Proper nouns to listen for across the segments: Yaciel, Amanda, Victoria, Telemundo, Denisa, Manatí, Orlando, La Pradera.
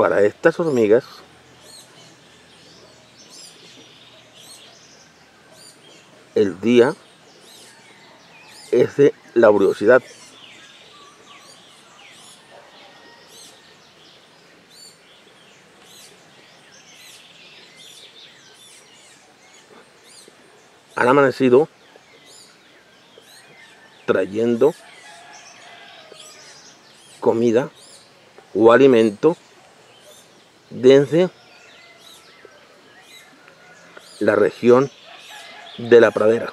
para estas hormigas el día es de laboriosidad. Han amanecido trayendo comida o alimento desde la región de La Pradera.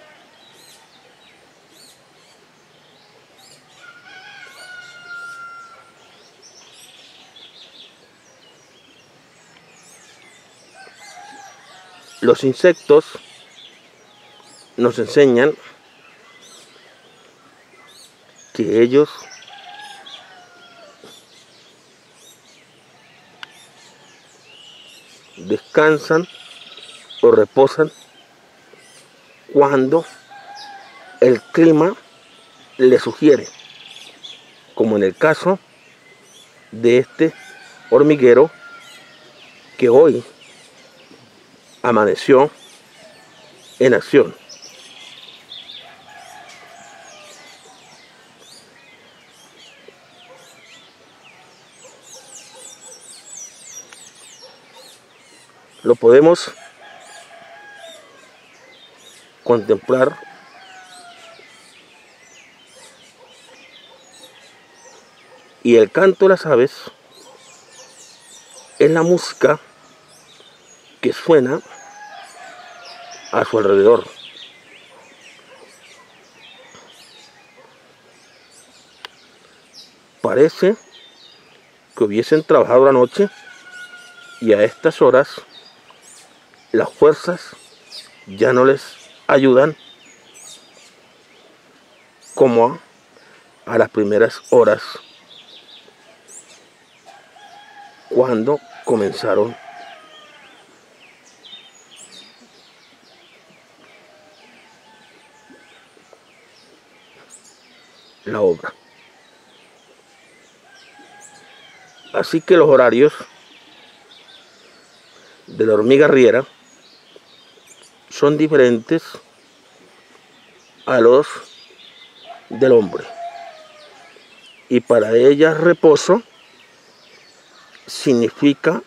Los insectos nos enseñan que ellos descansan o reposan cuando el clima les sugiere, como en el caso de este hormiguero que hoy amaneció en acción. Lo podemos contemplar y el canto de las aves es la música que suena a su alrededor. Parece que hubiesen trabajado la noche y a estas horas las fuerzas ya no les ayudan como a las primeras horas cuando comenzaron la obra. Así que los horarios de la hormiga arriera son diferentes a los del hombre, y para ellas reposo significa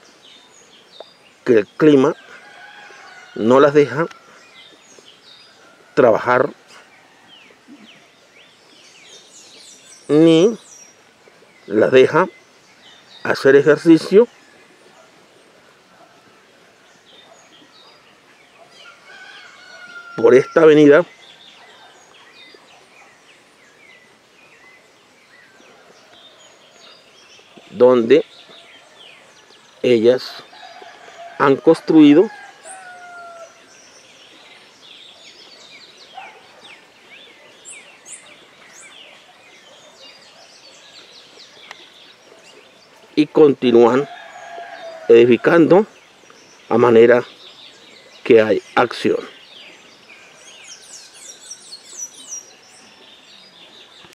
que el clima no las deja trabajar ni las deja hacer ejercicio por esta avenida donde ellas han construido y continúan edificando a manera que hay acción.